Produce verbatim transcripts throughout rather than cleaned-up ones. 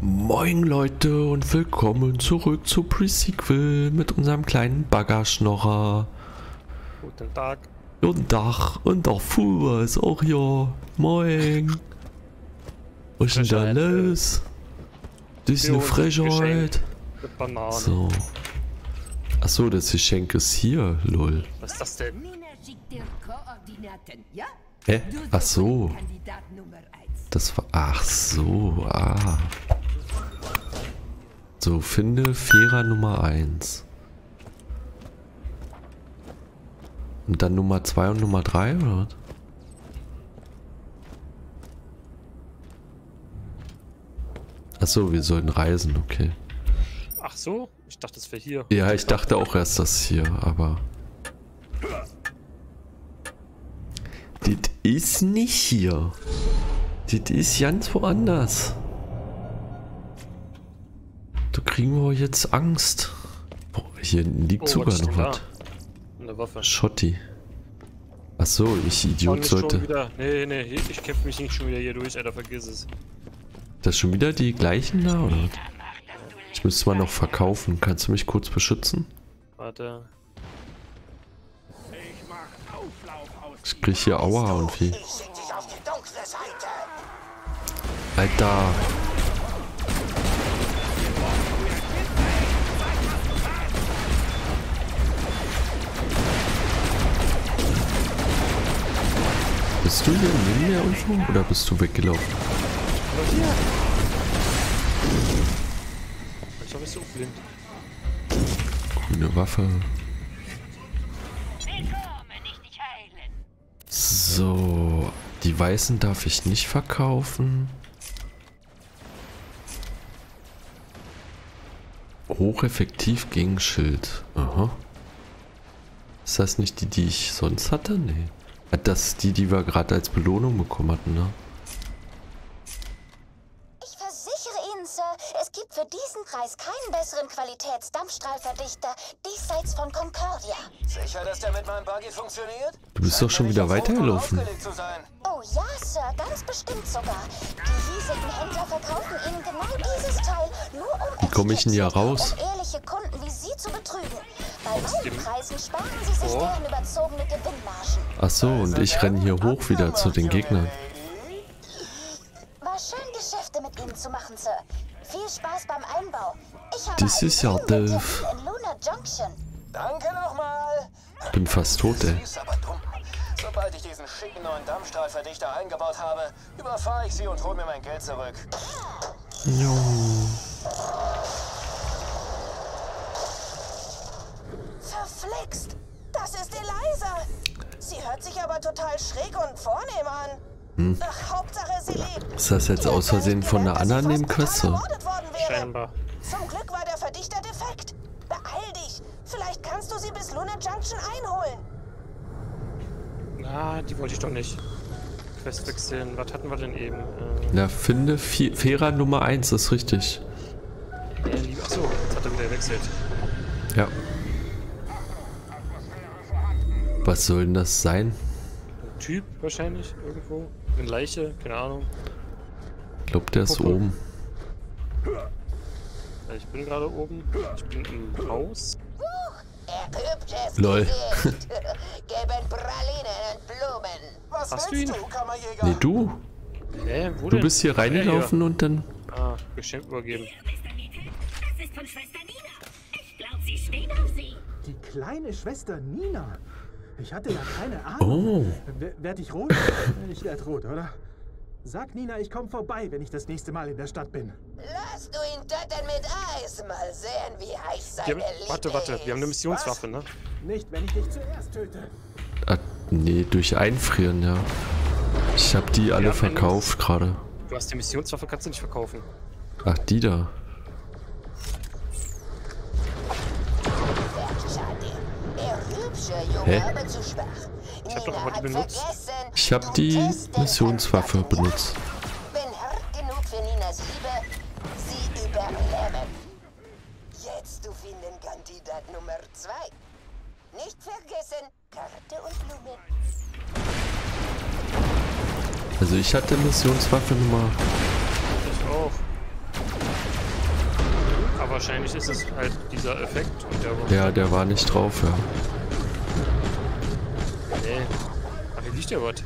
Moin Leute und willkommen zurück zu Pre-Sequel mit unserem kleinen Baggerschnorrer. Guten Tag. Guten Tag und auch Fuhr ist auch hier. Moin. Was ist denn da los? Das ist eine Frechheit. So. Achso, das Geschenk ist hier, lol. Was ist das denn? Nina schickt dir Koordinaten, ja? Hä? Ach so. Das war. Ach so, ah. So, finde Fährer Nummer eins. Und dann Nummer zwei und Nummer drei, oder was? Ach so, wir sollten reisen, okay. Ach so? Ich dachte, das wäre hier. Ja, ich dachte auch erst das hier, aber... Das ist nicht hier. Das ist ganz woanders. Da kriegen wir jetzt Angst. Boah, hier liegt oh, sogar was noch was. Eine Waffe. Schotti. Achso, ich Idiot sollte. Nee, nee, ich kämpfe mich nicht schon wieder hier durch, Alter, vergiss es. Das ist schon wieder die gleichen da, oder? Ich müsste mal noch verkaufen. Kannst du mich kurz beschützen? Warte. Ich krieg hier Aua und viel. Alter. Bist du hier neben mir irgendwo oder bist du weggelaufen? Ich hab mich so blind. Grüne Waffe. So, die Weißen darf ich nicht verkaufen. Hocheffektiv gegen Schild. Aha. Ist das nicht die, die ich sonst hatte? Nee. Das ist die, die wir gerade als Belohnung bekommen hatten, ne? Ich versichere Ihnen, Sir, es gibt für diesen Preis keinen besseren Qualitätsdampfstrahlverdichter diesseits von Concordia. Sicher, dass der mit meinem Buggy funktioniert? Du bist doch schon wieder weitergelaufen. Oh ja, Sir, ganz bestimmt sogar. Die hiesigen Händler verkaufen Ihnen genau dieses Teil, nur um... Wie komme ich denn hier raus? Um ehrliche Kunden wie Sie zu betrügen. Bei meinen Preisen sparen Sie sich oh. deren überzogene Gewinnmargen. Ach so, und ich renne hier hoch wieder zu den Gegnern. War schön, Geschäfte mit Ihnen zu machen, Sir. Viel Spaß beim Einbau. Ich habe das ist ja doof. In Luna Junction. Danke nochmal. Bin fast tot, ey. Sobald ich diesen schicken neuen Dampfstrahlverdichter eingebaut habe, überfahre ich Sie und hole mir mein Geld zurück. Jo. Verflixt! Das ist Eliza! Sie hört sich aber total schräg und vornehm an. Hm. Ach, Hauptsache sie lebt. Ist das jetzt aus Versehen von einer anderen Nebenquest? Scheinbar. Zum Glück war der Verdichter defekt. Beeil dich. Vielleicht kannst du sie bis Luna Junction einholen. Na, die wollte ich doch nicht. Quest wechseln. Was hatten wir denn eben? Ähm Na, finde Fährer Nummer eins ist richtig. Ja, lieb. Achso, jetzt hat er wieder gewechselt. Ja. Was soll denn das sein? Ein Typ wahrscheinlich irgendwo. Eine Leiche, keine Ahnung. Ich glaube, der ist oben. Ich bin gerade oben. Ich bin im Haus. Lol. Hast du ihn? Nee, du. Nee, wo denn? Du bist hier reingelaufen und dann... Ah, Geschenk übergeben. Das ist von Schwester Nina. Ich glaube, sie steht auf sie. Die kleine Schwester Nina. Ich hatte ja keine Ahnung. Oh. Werd ich rot? Ich werd rot, oder? Sag Nina, ich komm vorbei, wenn ich das nächste Mal in der Stadt bin. Lass du ihn töten mit Eis. Mal sehen, wie heiß seine Liebe ist. Warte, warte, wir haben eine Missionswaffe, ne? Nicht, wenn ich dich zuerst töte. Ah, nee, durch Einfrieren, ja. Ich hab die alle verkauft gerade. Du hast die Missionswaffe, kannst du nicht verkaufen. Ach, die da. Hä? Ich hab doch aber die benutzt. Ich hab die Missionswaffe benutzt. Bin hart genug für Ninas Liebe, sie überleben. Jetzt du finden Kandidat Nummer zwei. Nicht vergessen, Karte und Blumen. Also ich hatte Missionswaffe Nummer. Ich auch. wahrscheinlich ist es halt dieser Effekt. Und der ja, der war nicht drauf, ja. Nee. Ach, hier liegt ja was.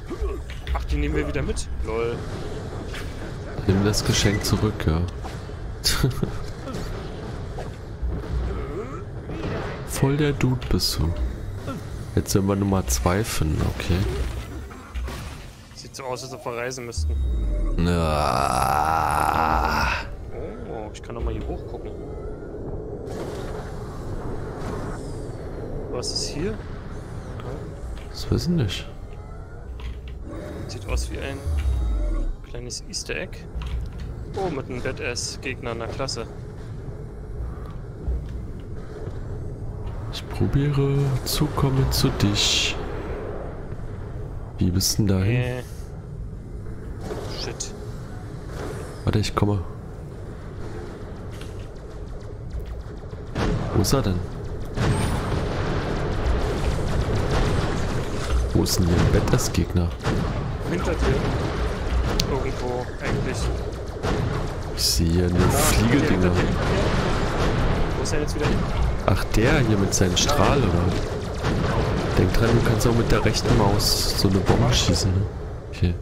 Ach, die nehmen wir wieder mit. Lol. Nimm das Geschenk zurück, ja. Voll der Dude bist du. Jetzt sind wir Nummer zwei finden, okay. Sieht so aus, als ob wir reisen müssten. Na. Oh, ich kann doch mal hier hochgucken. Was ist hier? Das wissen wir nicht. Sieht aus wie ein kleines Easter Egg. Oh, mit einem Badass-Gegner in der Klasse. Ich probiere zu kommen zu dich. Wie bist denn dahin? Äh. Shit. Warte, ich komme. Wo ist er denn? Wo ist denn der Badass-Gegner? Hinter dir. Irgendwo, eigentlich. Ich sehe nur Fliegedinger. Wo ist er jetzt wieder hin? Ach, der hier mit seinem Strahl, oder? Denk dran, du kannst auch mit der rechten Maus so eine Bombe schießen, ne? Okay.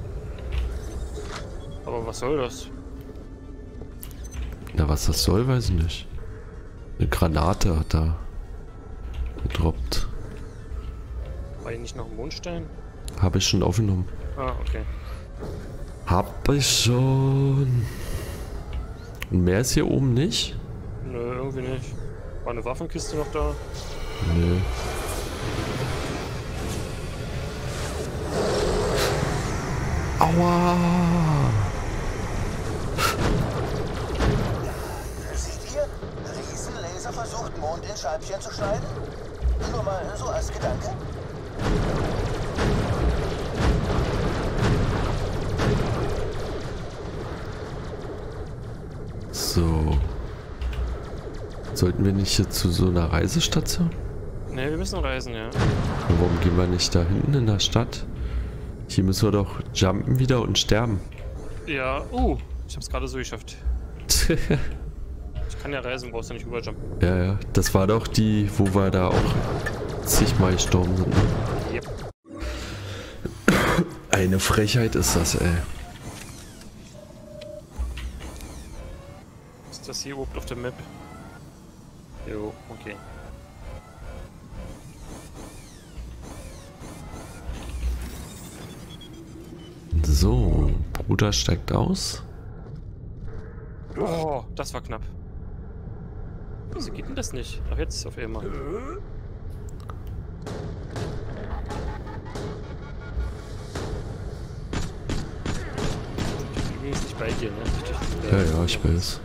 Aber was soll das? Na, was das soll, weiß ich nicht. Eine Granate hat er gedroppt. War hier nicht noch ein Mondstein? Habe ich schon aufgenommen. Ah, okay. Hab ich schon. Und mehr ist hier oben nicht? Nö, irgendwie nicht. War eine Waffenkiste noch da? Nö. Aua! Seht ihr? Riesenlaser versucht, Mond in Scheibchen zu schneiden? Nur mal so als Gedanke. So. Sollten wir nicht hier zu so einer Reisestation? Ne, wir müssen reisen, ja. Und warum gehen wir nicht da hinten in der Stadt? Hier müssen wir doch jumpen wieder und sterben. Ja, oh, ich hab's gerade so geschafft. Ich kann ja reisen, brauchst du nicht rüberjumpen. Ja, ja, das war doch die, wo wir da auch zigmal gestorben sind. Yep. Eine Frechheit ist das, ey. Ist das hier überhaupt auf der Map? Jo, okay. So, Bruder steigt aus. Oh, das war knapp. Wieso geht denn das nicht? Ach, jetzt auf einmal. Ich bin übrigens nicht bei dir, ne? Ich, ja, ja, ich weiß.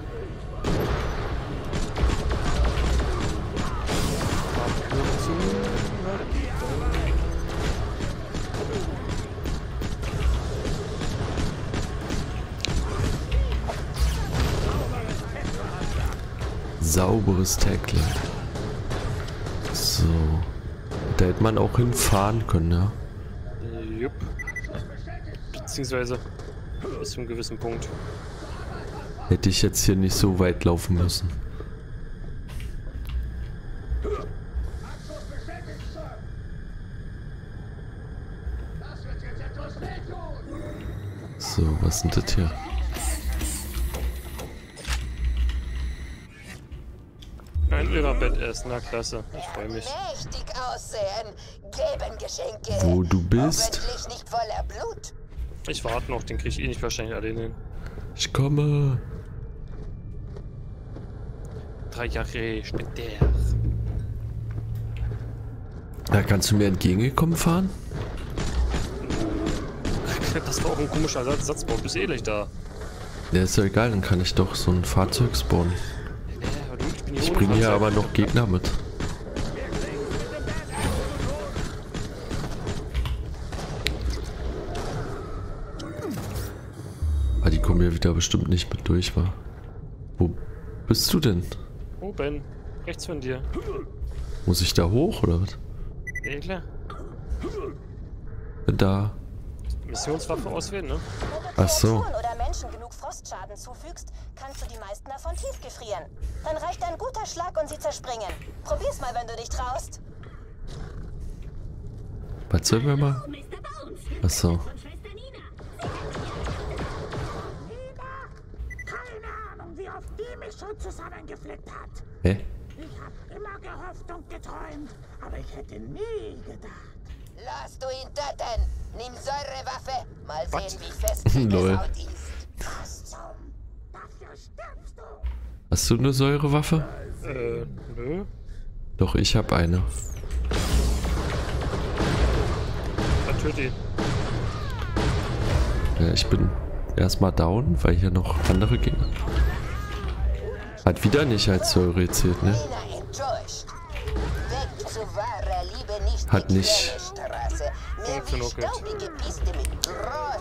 Sauberes Tackling. So. Da hätte man auch hinfahren können, ja? Jupp. Beziehungsweise bis zu einem gewissen Punkt. Hätte ich jetzt hier nicht so weit laufen müssen. So, was sind das hier? Ein Irrerbett essen, na klasse, ich freue mich. Richtig aussehen, geben Geschenke. Wo du bist? Hoffentlich nicht voller Blut. Ich warte noch, den krieg ich eh nicht wahrscheinlich alleine hin. Ich komme. Drei Jahre später. Na, kannst du mir entgegengekommen fahren? Das war auch ein komischer Satz, Satzbau, du bist eh nicht da. Ja, ist ja egal, dann kann ich doch so ein Fahrzeug spawnen. Ich bringe hier aber noch Gegner mit. Ah, die kommen hier wieder bestimmt nicht mit durch, wa? Wo bist du denn? Oben, rechts von dir. Muss ich da hoch, oder was? Ja, klar. Da. Missionswaffen auswählen, ne? Ach so. Wenn du Kreaturen oder Menschen genug Frostschaden zufügst, kannst du die meisten davon tiefgefrieren. Dann reicht ein guter Schlag und sie zerspringen. Probier's mal, wenn du dich traust. Was soll man mal? Achso. Keine Ahnung, wie oft die mich schon zusammengeflickt hat. Hä? Ich hab immer gehofft und geträumt, aber ich hätte nie gedacht. Lass du ihn töten! Nimm Säurewaffe! Mal What? Sehen, wie fest die Haut ist. Dafür stirbst du! Hast du eine Säurewaffe? Äh, nö. Doch, ich hab eine. Dann töte ihn. Ja, ich bin erstmal down, weil hier noch andere Gegner. Hat wieder nicht als Säure gezählt, ne? Hat nicht.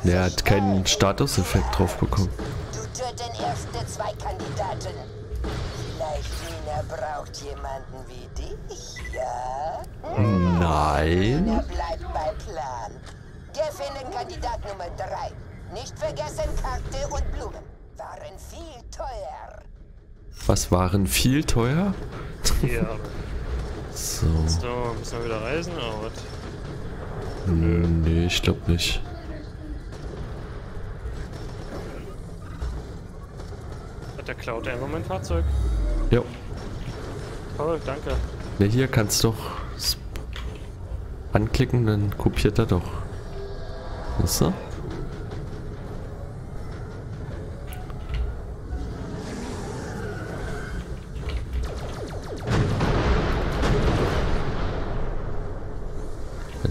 Der hat keinen Statuseffekt drauf bekommen. Du töten erste zwei Kandidaten. Vielleicht Nina braucht jemanden wie dich, ja? Nein. Nina bleibt bei Plan. Gefunden Kandidat Nummer drei. Nicht vergessen Karte und Blumen. Waren viel teuer. Was waren viel teuer? Ja. So. So, müssen wir wieder reisen oder was? Nö, nee, ich glaub nicht. Hat der klaut einfach mein Fahrzeug? Jo. Toll, danke. Ne, hier kannst du doch anklicken, dann kopiert er doch. Weißt du?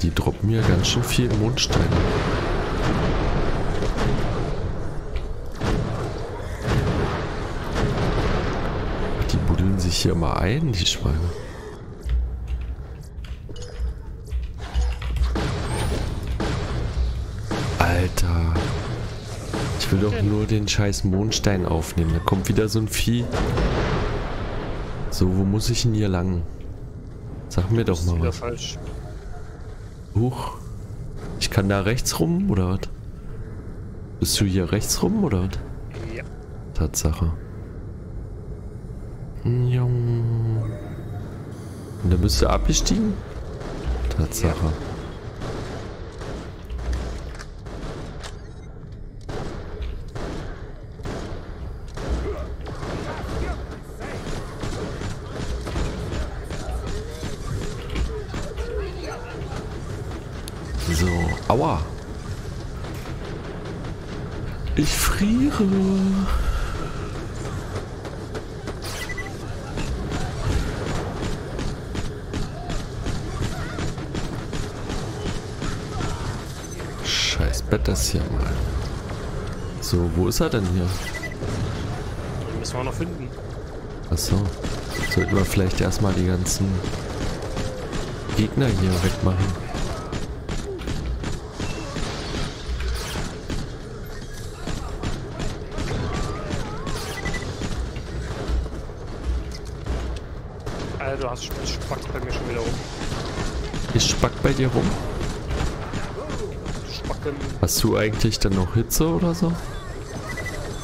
Die droppen mir ganz schön viel Mondstein. Die buddeln sich hier mal ein, die Schweine. Alter. Ich will doch nur den scheiß Mondstein aufnehmen. Da kommt wieder so ein Vieh. So, wo muss ich denn hier lang? Sag mir doch mal was. Falsch. Huch. Ich kann da rechts rum, oder was? Bist du hier rechts rum, oder was? Ja. Tatsache. Jung. Und da bist du abgestiegen? Tatsache. Ja. So, aua. Ich friere. Scheiß Bett das hier mal. So, wo ist er denn hier? Den müssen wir noch finden. Achso. Sollten wir vielleicht erstmal die ganzen Gegner hier wegmachen. Du hast spackt bei mir schon wieder rum. Ich spack bei dir rum? Spacken. Hast du eigentlich dann noch Hitze oder so?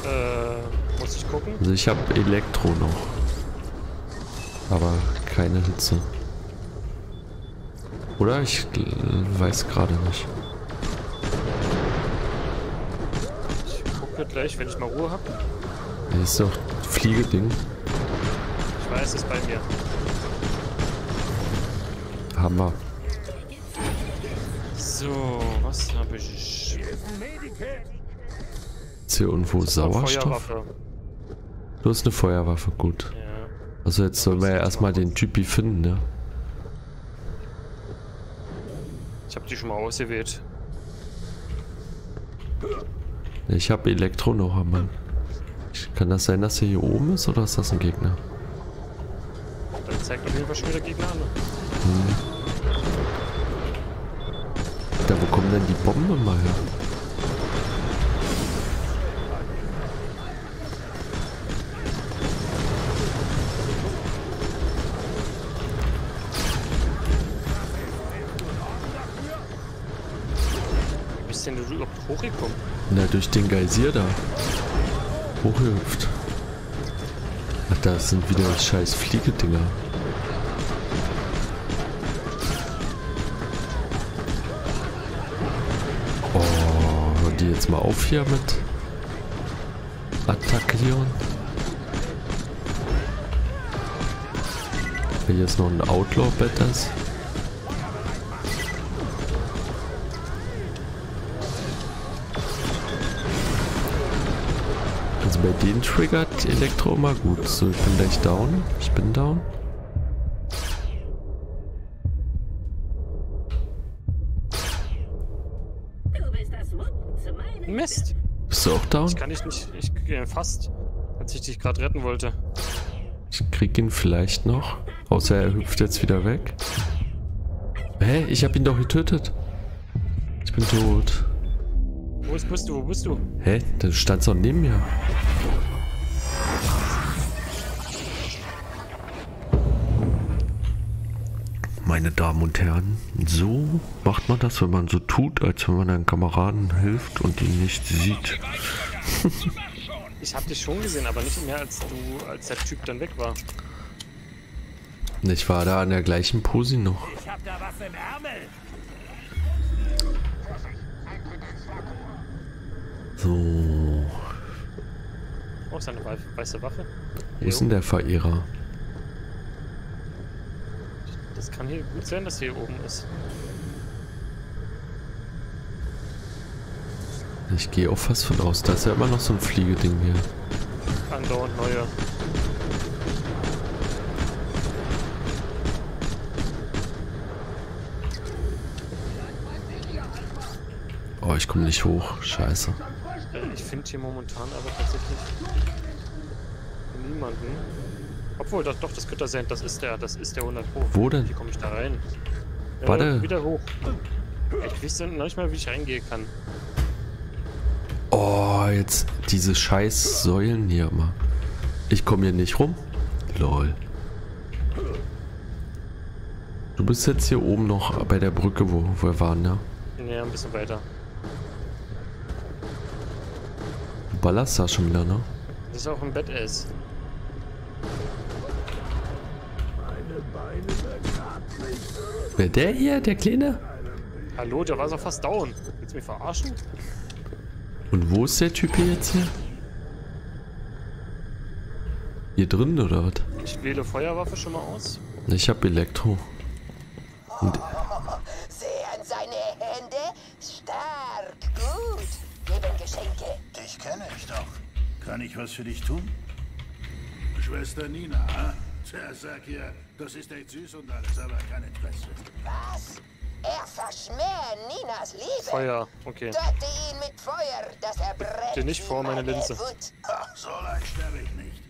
Äh, muss ich gucken? Also ich habe Elektro noch. Aber keine Hitze. Oder? Ich äh, weiß gerade nicht. Ich gucke gleich, wenn ich mal Ruhe habe. Das ist doch ein Fliegeding. Ich weiß, es bei mir. Hammer. So, was habe ich? Ist hier irgendwo Sauerstoff? Du hast eine Feuerwaffe, gut. Ja. Also jetzt sollen wir ja erstmal den Typi finden, ne? Ich habe die schon mal ausgewählt. Ich habe Elektro noch, Mann. Kann das sein, dass er hier oben ist oder ist das ein Gegner? Dann zeigt auf jeden Fall schon wieder Gegner an. Hm. Da, wo kommen denn die Bomben mal her? Wie bist denn du überhaupt hochgekommen? Na, durch den Geysir da. Hochgehüpft. Ach, das sind wieder scheiß Fliegedinger. Oh, hör die jetzt mal auf hier mit attackieren. Wenn hier jetzt noch ein Outlaw-Bett ist. Also bei denen triggert Elektro immer gut. So, ich bin gleich down. Ich bin down. Du bist das zu meinen Mist! Bist du auch down? Ich kann dich nicht. Ich gehe fast, als ich dich gerade retten wollte. Ich krieg ihn vielleicht noch. Außer er hüpft jetzt wieder weg. Hä? Ich hab ihn doch getötet. Ich bin tot. Wo bist du? Wo bist du? Hä? Du standst doch neben mir. Meine Damen und Herren, so macht man das, wenn man so tut, als wenn man einem Kameraden hilft und ihn nicht sieht. Ich hab dich schon gesehen, aber nicht mehr, als du, als der Typ dann weg war. Ich war da an der gleichen Pose noch. Ich hab da was im Ärmel. So. Oh, ist eine weiße Waffe. Wo ist denn der Verehrer? Das kann hier gut sein, dass hier oben ist. Ich gehe auch fast von aus. Da ist ja immer noch so ein Fliegeding hier. Andauernd neue. Oh, ich komme nicht hoch. Scheiße. Ich finde hier momentan aber tatsächlich niemanden. Obwohl, doch, doch das könnte sein. Das ist der, das ist der hundert Pro. Wo denn? Wie komme ich da rein? Warte. Äh, wieder hoch. Ich weiß noch nicht mal, wie ich reingehen kann. Oh, jetzt diese scheiß Säulen hier immer. Ich komme hier nicht rum. Lol. Du bist jetzt hier oben noch bei der Brücke, wo wir waren, ja? Ja, ein bisschen weiter. Ballast da schon wieder, ne? Das ist auch im Bett, ist. Wer, der hier, der Kleine? Hallo, der war so fast down. Willst du mich verarschen? Und wo ist der Typ hier jetzt hier? Hier drin oder was? Ich wähle Feuerwaffe schon mal aus. Ich hab Elektro. Und oh, sehen seine Hände? Stark, gut. Geben Geschenke. Dich kenne ich doch. Kann ich was für dich tun? Schwester Nina, ha? Tja, sag ihr, das ist echt süß und alles, aber kein Interesse. Was? Er verschmäht Ninas Liebe. Feuer, okay. Töte ihn mit Feuer, dass er brennt. Bin nicht vor meiner Linse. Ach, so leicht sterbe ich nicht.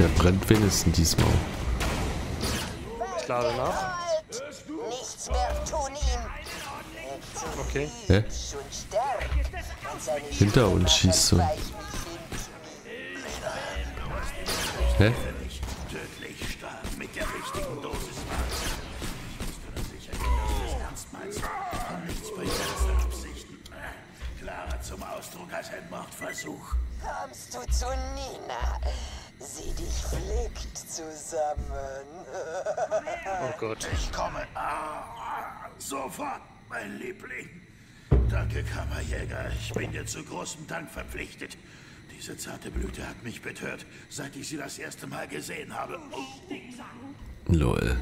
Der brennt wenigstens diesmal. Ich lade nach. Nichts mehr tun ihm. Okay. Hä? Hinter uns schießt so. Hä? Zum Ausdruck als ein Mordversuch. Kommst du zu Nina? Sie dich flickt zusammen. Oh Gott. Ich komme. Ah, sofort, mein Liebling. Danke, Kammerjäger. Ich bin dir zu großem Dank verpflichtet. Diese zarte Blüte hat mich betört, seit ich sie das erste Mal gesehen habe. Oh. Lol.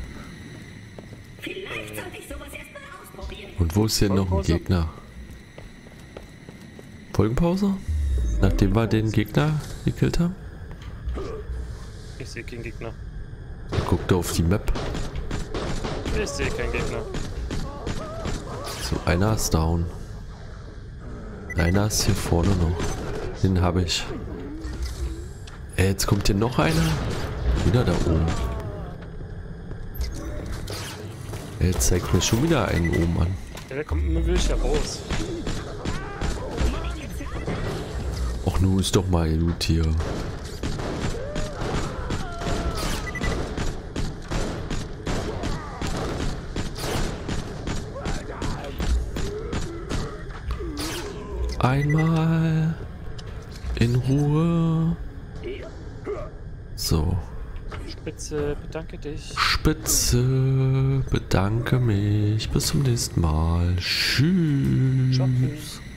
Vielleicht sollte ich sowas erstmal ausprobieren. Und wo ist hier noch ein Gegner? Folgenpause? Nachdem wir den Gegner gekillt haben? Ich sehe keinen Gegner. Guck da auf die Map. Ich sehe keinen Gegner. So, einer ist down. Einer ist hier vorne noch. Den habe ich. Ey, jetzt kommt hier noch einer. Wieder da oben. Ey, jetzt zeigt mir schon wieder einen oben an. Ja, der kommt immer wieder raus. Ach, nun ist doch mal Loot hier. einmal in Ruhe. So. Spitze, bedanke dich. Spitze, bedanke mich. Bis zum nächsten Mal. Tschüss. Tschüss.